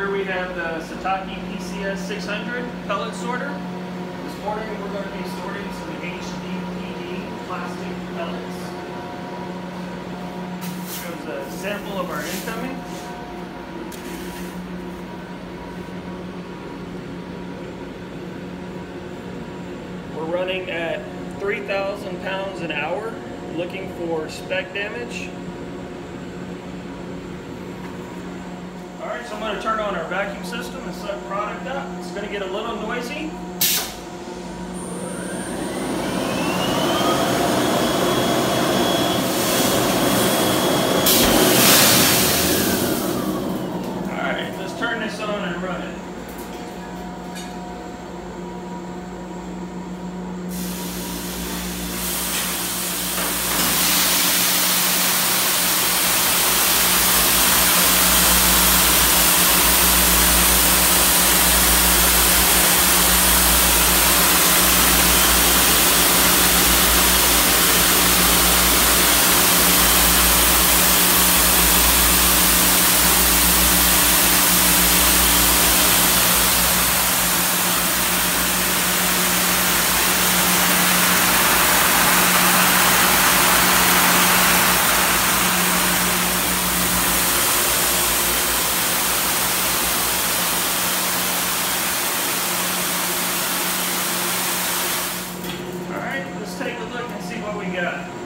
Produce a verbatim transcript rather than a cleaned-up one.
here we have the Sataki P C S six hundred pellet sorter. This morning we're going to be sorting some H D P D plastic pellets. Shows a sample of our incoming. We're running at three thousand pounds an hour, looking for speck damage. All right, so I'm going to turn on our vacuum system and suck product up. It's going to get a little noisy. All right, let's turn this on and run it. Take a look and see what we got.